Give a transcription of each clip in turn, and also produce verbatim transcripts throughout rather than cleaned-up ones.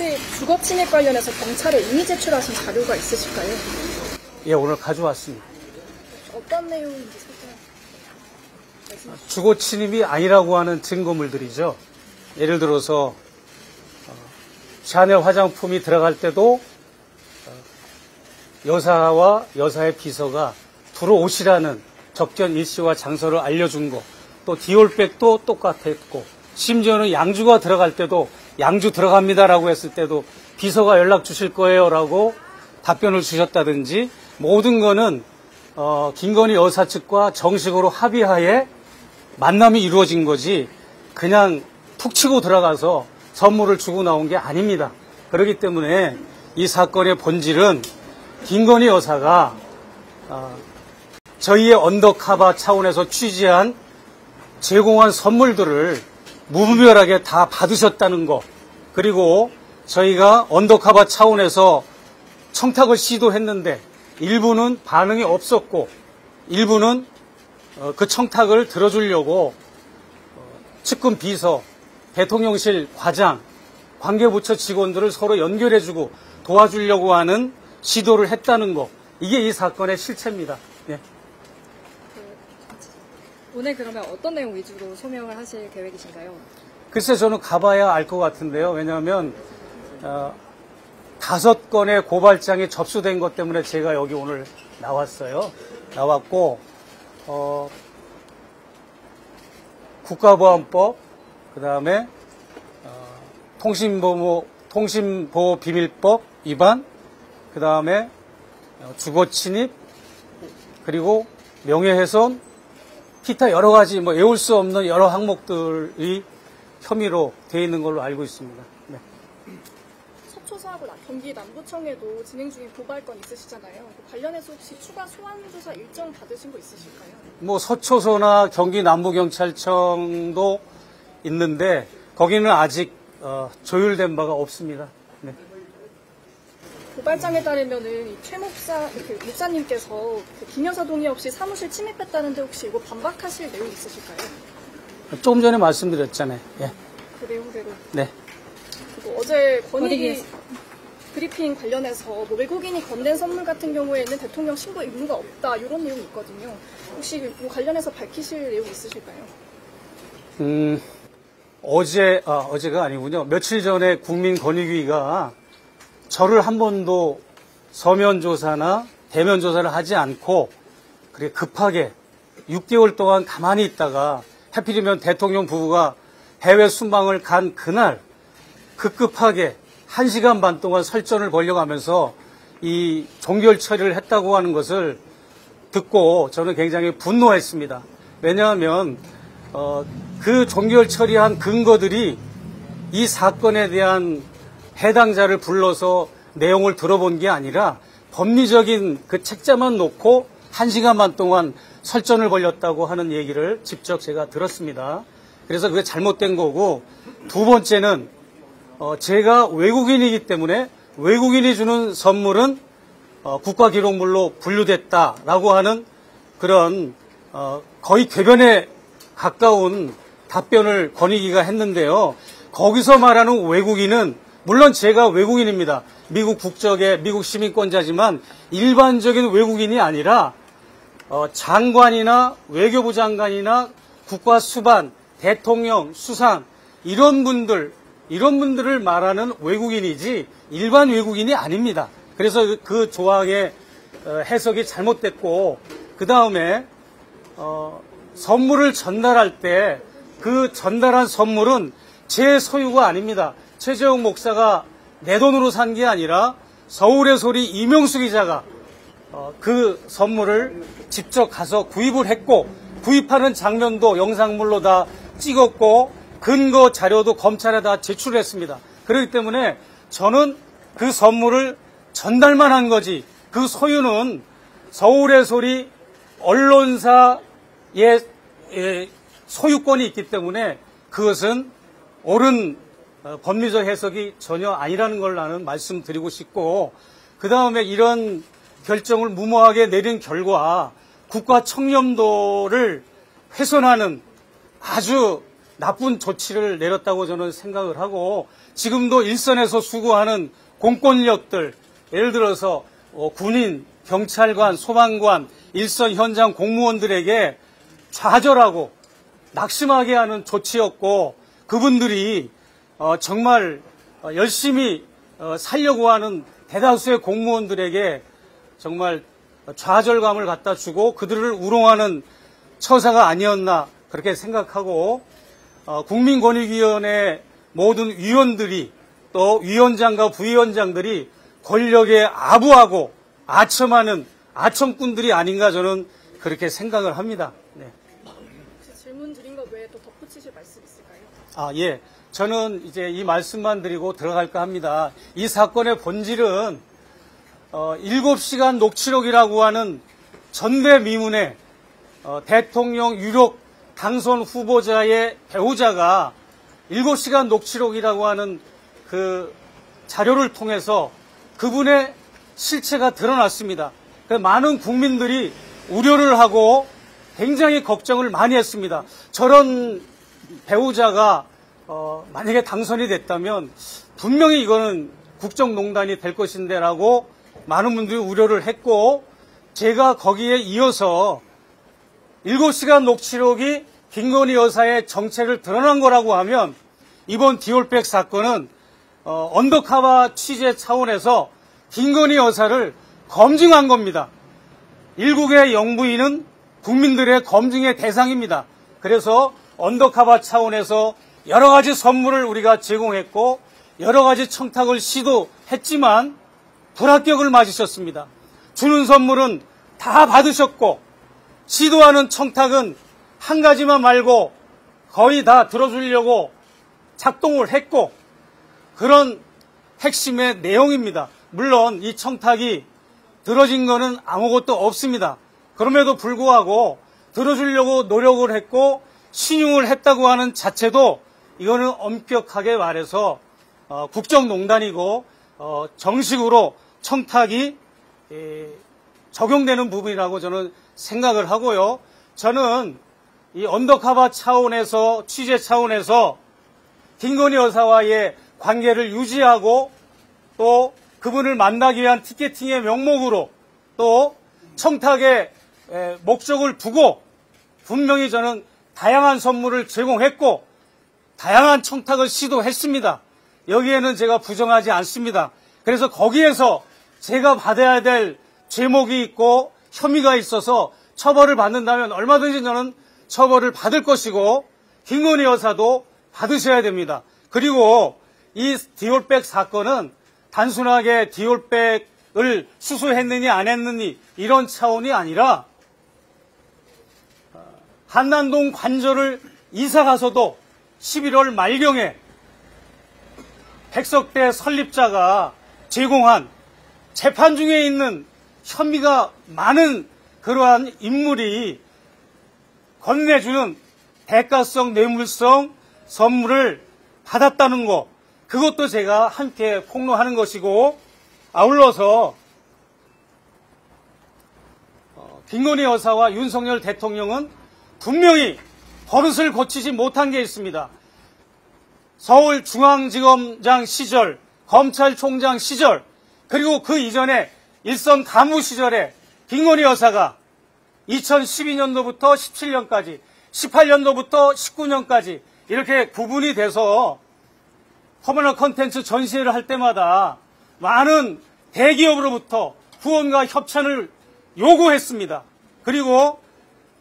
혹시 주거침입 관련해서 경찰에 이미 제출하신 자료가 있으실까요? 예, 오늘 가져왔습니다. 어떤 내용인지 설명. 주거침입이 아니라고 하는 증거물들이죠. 예를 들어서 샤넬 화장품이 들어갈 때도 여사와 여사의 비서가 들어오시라는 접견 일시와 장소를 알려준 거, 또 디올백도 똑같았고, 심지어는 양주가 들어갈 때도 양주 들어갑니다라고 했을 때도 비서가 연락 주실 거예요라고 답변을 주셨다든지, 모든 거는 어, 김건희 여사 측과 정식으로 합의하에 만남이 이루어진 거지 그냥 툭 치고 들어가서 선물을 주고 나온 게 아닙니다. 그렇기 때문에 이 사건의 본질은 김건희 여사가 어, 저희의 언더카바 차원에서 취재한 제공한 선물들을 무분별하게 다 받으셨다는 거, 그리고 저희가 언더카바 차원에서 청탁을 시도했는데 일부는 반응이 없었고 일부는 그 청탁을 들어주려고 측근 비서, 대통령실 과장, 관계부처 직원들을 서로 연결해주고 도와주려고 하는 시도를 했다는 거, 이게 이 사건의 실체입니다. 네. 오늘 그러면 어떤 내용 위주로 소명을 하실 계획이신가요? 글쎄, 저는 가봐야 알 것 같은데요. 왜냐하면 어, 다섯 건의 고발장이 접수된 것 때문에 제가 여기 오늘 나왔어요. 나왔고 어, 국가보안법, 그 다음에 어, 통신보호, 통신보호비밀법 위반, 그 다음에 어, 주거침입, 그리고 명예훼손, 기타 여러 가지 뭐 외울 수 없는 여러 항목들이 혐의로 돼 있는 걸로 알고 있습니다. 네. 속초사하고 경기 남부청에도 진행 중인 고발건 있으시잖아요. 관련해서 혹시 추가 소환 조사 일정 받으신 거 있으실까요? 뭐 서초서나 경기 남부경찰청도 있는데 거기는 아직 어, 조율된 바가 없습니다. 네. 고발장에 따르면은 최 목사, 그 목사님께서 그 김여사 동의 없이 사무실 침입했다는데 혹시 이거 반박하실 내용 있으실까요? 조금 전에 말씀드렸잖아요. 예. 그 내용대로. 네. 그리고 어제 권익위 브리핑 관련해서 뭐 외국인이 건넨 선물 같은 경우에는 대통령 신고 의무가 없다, 이런 내용이 있거든요. 혹시 뭐 관련해서 밝히실 내용 있으실까요? 음, 어제, 아, 어제가 아니군요. 며칠 전에 국민권익위가 저를 한 번도 서면 조사나 대면 조사를 하지 않고 그렇게 급하게 육 개월 동안 가만히 있다가 하필이면 대통령 부부가 해외 순방을 간 그날 급급하게 한 시간 반 동안 설전을 벌려가면서 이 종결 처리를 했다고 하는 것을 듣고 저는 굉장히 분노했습니다. 왜냐하면 어, 그 종결 처리한 근거들이 이 사건에 대한 해당자를 불러서 내용을 들어본 게 아니라 법리적인 그 책자만 놓고 한 시간 반 동안 설전을 벌였다고 하는 얘기를 직접 제가 들었습니다. 그래서 그게 잘못된 거고, 두 번째는 어 제가 외국인이기 때문에 외국인이 주는 선물은 어 국가기록물로 분류됐다라고 하는 그런 어 거의 궤변에 가까운 답변을 권익위가 했는데요. 거기서 말하는 외국인은 물론 제가 외국인입니다. 미국 국적의 미국 시민권자지만 일반적인 외국인이 아니라 장관이나 외교부 장관이나 국가수반, 대통령, 수상 이런 분들, 이런 분들을 말하는 외국인이지 일반 외국인이 아닙니다. 그래서 그 조항의 해석이 잘못됐고, 그 다음에 어, 선물을 전달할 때 그 전달한 선물은 제 소유가 아닙니다. 최재영 목사가 내 돈으로 산 게 아니라 서울의 소리 이명수 기자가 그 선물을 직접 가서 구입을 했고, 구입하는 장면도 영상물로 다 찍었고 근거 자료도 검찰에 다 제출했습니다. 그렇기 때문에 저는 그 선물을 전달만 한 거지 그 소유는 서울의 소리 언론사의 소유권이 있기 때문에 그것은 옳은 법리적 해석이 전혀 아니라는 걸 나는 말씀드리고 싶고, 그 다음에 이런 결정을 무모하게 내린 결과 국가 청렴도를 훼손하는 아주 나쁜 조치를 내렸다고 저는 생각을 하고, 지금도 일선에서 수고하는 공권력들, 예를 들어서 군인, 경찰관, 소방관, 일선 현장 공무원들에게 좌절하고 낙심하게 하는 조치였고, 그분들이 정말 열심히 살려고 하는 대다수의 공무원들에게 정말 좌절감을 갖다 주고 그들을 우롱하는 처사가 아니었나 그렇게 생각하고, 국민권익위원회 모든 위원들이 또 위원장과 부위원장들이 권력에 아부하고 아첨하는 아첨꾼들이 아닌가 저는 그렇게 생각을 합니다. 네. 혹시 질문 드린 것 외에 또 덧붙이실 말씀 있을까요? 아, 예. 저는 이제 이 말씀만 드리고 들어갈까 합니다. 이 사건의 본질은 어, 일곱 시간 녹취록이라고 하는 전대미문의 어, 대통령 유력 당선 후보자의 배우자가 일곱 시간 녹취록이라고 하는 그 자료를 통해서 그분의 실체가 드러났습니다. 많은 국민들이 우려를 하고 굉장히 걱정을 많이 했습니다. 저런 배우자가 어, 만약에 당선이 됐다면 분명히 이거는 국정농단이 될 것인데라고 많은 분들이 우려를 했고, 제가 거기에 이어서 일곱 시간 녹취록이 김건희 여사의 정체를 드러난 거라고 하면 이번 디올백 사건은 어, 언더카바 취재 차원에서 김건희 여사를 검증한 겁니다. 일국의 영부인은 국민들의 검증의 대상입니다. 그래서 언더카바 차원에서 여러 가지 선물을 우리가 제공했고 여러 가지 청탁을 시도했지만 불합격을 맞으셨습니다. 주는 선물은 다 받으셨고 시도하는 청탁은 한 가지만 말고 거의 다 들어주려고 작동을 했고, 그런 핵심의 내용입니다. 물론 이 청탁이 들어진 거는 아무것도 없습니다. 그럼에도 불구하고 들어주려고 노력을 했고 신용을 했다고 하는 자체도 이거는 엄격하게 말해서 어, 국정농단이고 어, 정식으로 청탁이 에, 적용되는 부분이라고 저는 생각을 하고요. 저는 이 언더카바 차원에서 취재 차원에서 김건희 여사와의 관계를 유지하고 또 그분을 만나기 위한 티켓팅의 명목으로 또 청탁의 에, 목적을 두고 분명히 저는 다양한 선물을 제공했고 다양한 청탁을 시도했습니다. 여기에는 제가 부정하지 않습니다. 그래서 거기에서 제가 받아야 될 제목이 있고 혐의가 있어서 처벌을 받는다면 얼마든지 저는 처벌을 받을 것이고 김건희 여사도 받으셔야 됩니다. 그리고 이 디올백 사건은 단순하게 디올백을 수수했느니 안 했느니 이런 차원이 아니라 한남동 관저를 이사가서도 십일월 말경에 백석대 설립자가 제공한 재판 중에 있는 혐의가 많은 그러한 인물이 건네주는 대가성, 뇌물성 선물을 받았다는 거, 그것도 제가 함께 폭로하는 것이고, 아울러서 김건희 여사와 윤석열 대통령은 분명히 버릇을 고치지 못한 게 있습니다. 서울중앙지검장 시절, 검찰총장 시절, 그리고 그 이전에 일선 간부 시절에 김건희 여사가 이천십이 년도부터 십칠 년까지, 십팔 년도부터 십구 년까지 이렇게 구분이 돼서 커머널 컨텐츠 전시회를 할 때마다 많은 대기업으로부터 후원과 협찬을 요구했습니다. 그리고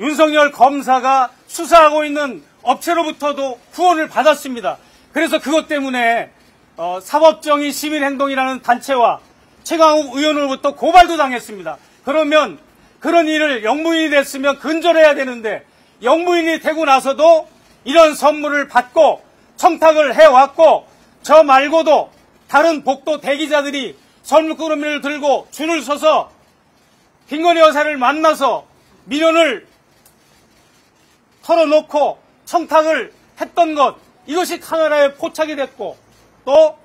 윤석열 검사가 수사하고 있는 업체로부터도 후원을 받았습니다. 그래서 그것 때문에 어, 사법정의 시민행동이라는 단체와 최강욱 의원으로부터 고발도 당했습니다. 그러면 그런 일을 영부인이 됐으면 근절해야 되는데 영부인이 되고 나서도 이런 선물을 받고 청탁을 해왔고, 저 말고도 다른 복도 대기자들이 선물꾸러미를 들고 줄을 서서 김건희 여사를 만나서 민원을 털어놓고 청탁을 했던 것, 이것이 카메라에 포착이 됐고, 또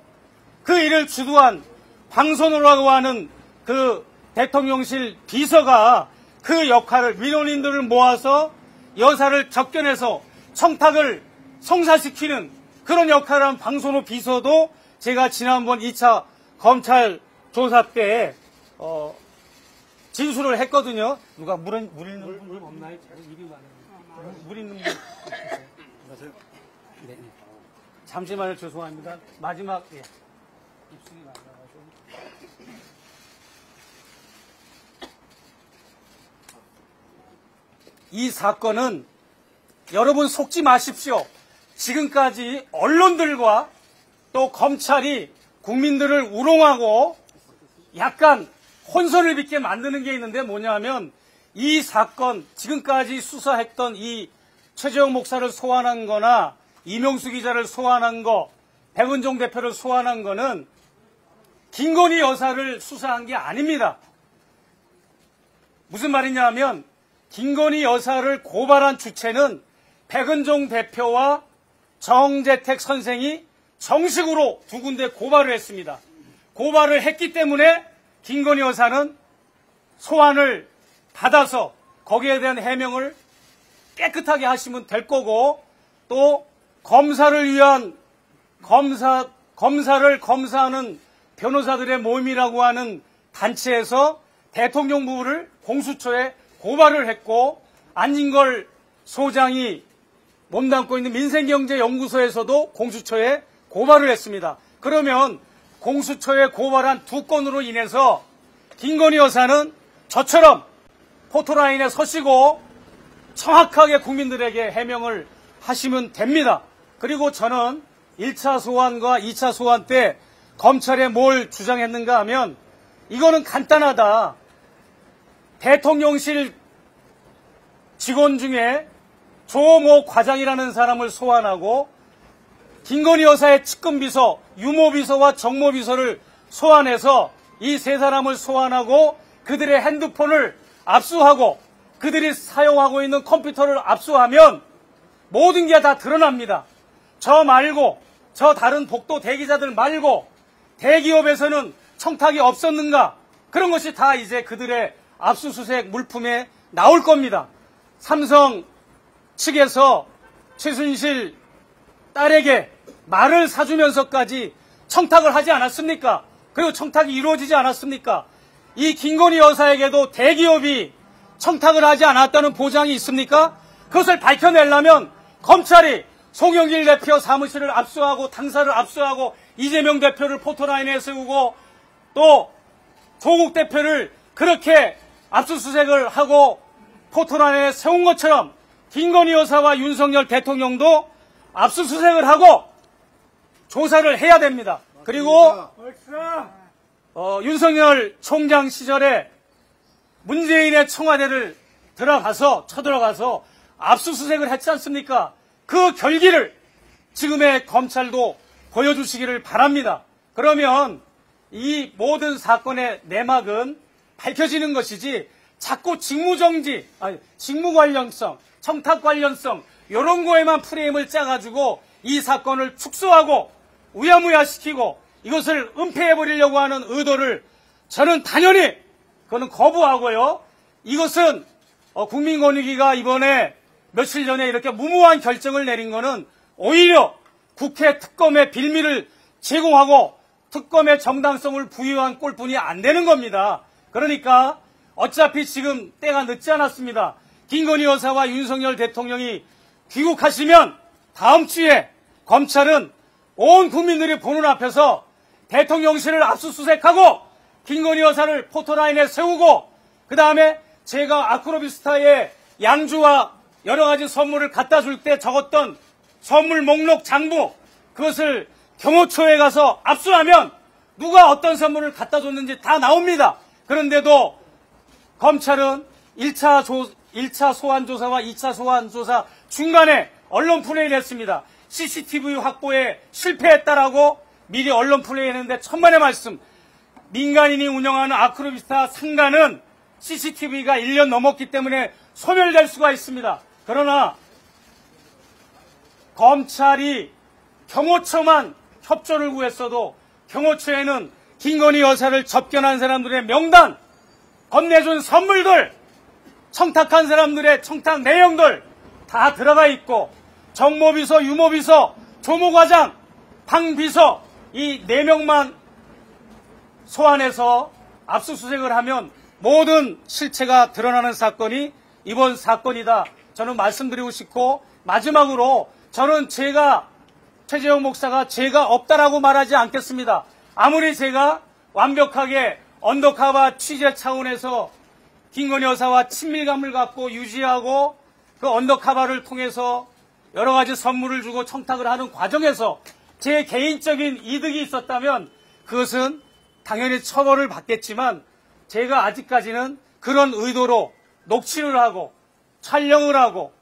그 일을 주도한 방선호라고 하는 그 대통령실 비서가 그 역할을, 민원인들을 모아서 여사를 접견해서 청탁을 성사시키는 그런 역할을 한 방선호 비서도 제가 지난번 이 차 검찰 조사 때 어, 진술을 했거든요. 누가 물은, 물 있는 물, 물 없나요? 입이 많아요. 물 있는 물. 안녕하세요. 네. 잠시만요. 죄송합니다. 마지막 예. 입술이 많아가지고. 이 사건은 여러분 속지 마십시오. 지금까지 언론들과 또 검찰이 국민들을 우롱하고 약간 혼선을 빚게 만드는 게 있는데 뭐냐면 이 사건 지금까지 수사했던 이 최재형 목사를 소환한 거나 이명수 기자를 소환한 거, 백은종 대표를 소환한 거는 김건희 여사를 수사한 게 아닙니다. 무슨 말이냐 하면 김건희 여사를 고발한 주체는 백은종 대표와 정재택 선생이 정식으로 두 군데 고발을 했습니다. 고발을 했기 때문에 김건희 여사는 소환을 받아서 거기에 대한 해명을 깨끗하게 하시면 될 거고, 또 검사를 위한 검사, 검사를 검사하는 변호사들의 모임이라고 하는 단체에서 대통령 부부를 공수처에 고발을 했고, 안진걸 소장이 몸담고 있는 민생경제연구소에서도 공수처에 고발을 했습니다. 그러면 공수처에 고발한 두 건으로 인해서 김건희 여사는 저처럼 포토라인에 서시고 정확하게 국민들에게 해명을 하시면 됩니다. 그리고 저는 일 차 소환과 이 차 소환 때 검찰에 뭘 주장했는가 하면 이거는 간단하다. 대통령실 직원 중에 조모 과장이라는 사람을 소환하고 김건희 여사의 측근비서, 유모비서와 정모비서를 소환해서 이 세 사람을 소환하고 그들의 핸드폰을 압수하고 그들이 사용하고 있는 컴퓨터를 압수하면 모든 게 다 드러납니다. 저 말고, 저 다른 복도 대기자들 말고 대기업에서는 청탁이 없었는가, 그런 것이 다 이제 그들의 압수수색 물품에 나올 겁니다. 삼성 측에서 최순실 딸에게 말을 사주면서까지 청탁을 하지 않았습니까? 그리고 청탁이 이루어지지 않았습니까? 이 김건희 여사에게도 대기업이 청탁을 하지 않았다는 보장이 있습니까? 그것을 밝혀내려면 검찰이 송영길 대표 사무실을 압수하고 당사를 압수하고 이재명 대표를 포토라인에 세우고 또 조국 대표를 그렇게 압수수색을 하고 포토라인에 세운 것처럼 김건희 여사와 윤석열 대통령도 압수수색을 하고 조사를 해야 됩니다. 그리고 어, 윤석열 총장 시절에 문재인의 청와대를 들어가서 쳐들어가서 압수수색을 했지 않습니까? 그 결기를 지금의 검찰도 보여주시기를 바랍니다. 그러면 이 모든 사건의 내막은 밝혀지는 것이지, 자꾸 직무정지, 아니, 직무 관련성, 청탁 관련성 이런 거에만 프레임을 짜가지고 이 사건을 축소하고 우야무야시키고 이것을 은폐해버리려고 하는 의도를 저는 당연히 그거는 거부하고요. 이것은 국민권익위가 이번에 며칠 전에 이렇게 무모한 결정을 내린 거는 오히려 국회 특검의 빌미를 제공하고 특검의 정당성을 부여한 꼴뿐이 안 되는 겁니다. 그러니까 어차피 지금 때가 늦지 않았습니다. 김건희 여사와 윤석열 대통령이 귀국하시면 다음 주에 검찰은 온 국민들이 보는 앞에서 대통령실을 압수수색하고 김건희 여사를 포토라인에 세우고 그 다음에 제가 아크로비스타에 양주와 여러 가지 선물을 갖다 줄 때 적었던 선물 목록 장부, 그것을 경호처에 가서 압수하면 누가 어떤 선물을 갖다 줬는지 다 나옵니다. 그런데도 검찰은 일 차, 조, 일 차 소환조사와 이 차 소환조사 중간에 언론 플레이를 했습니다. 씨씨티비 확보에 실패했다라고 미리 언론 플레이했는데 천만의 말씀. 민간인이 운영하는 아크로비스타 상가는 씨씨티비가 일 년 넘었기 때문에 소멸될 수가 있습니다. 그러나 검찰이 경호처만 협조를 구했어도 경호처에는 김건희 여사를 접견한 사람들의 명단, 건네준 선물들, 청탁한 사람들의 청탁 내용들 다 들어가 있고 정모비서, 유모비서, 조모과장, 방비서 이 네 명만 소환해서 압수수색을 하면 모든 실체가 드러나는 사건이 이번 사건이다. 저는 말씀드리고 싶고, 마지막으로 저는 제가 최재형 목사가 죄가 없다라고 말하지 않겠습니다. 아무리 제가 완벽하게 언더카바 취재 차원에서 김건희 여사와 친밀감을 갖고 유지하고 그 언더카바를 통해서 여러 가지 선물을 주고 청탁을 하는 과정에서 제 개인적인 이득이 있었다면 그것은 당연히 처벌을 받겠지만, 제가 아직까지는 그런 의도로 녹취를 하고 촬영을 하고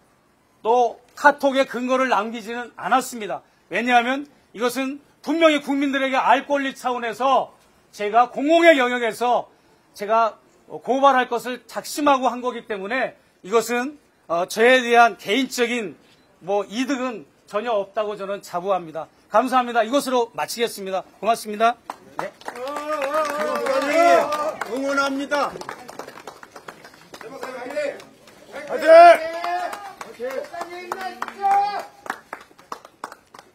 또 카톡에 근거를 남기지는 않았습니다. 왜냐하면 이것은 분명히 국민들에게 알 권리 차원에서 제가 공공의 영역에서 제가 고발할 것을 작심하고 한 거기 때문에 이것은 어, 저에 대한 개인적인 뭐 이득은 전혀 없다고 저는 자부합니다. 감사합니다. 이것으로 마치겠습니다. 고맙습니다. 네. 응원합니다. 화이팅!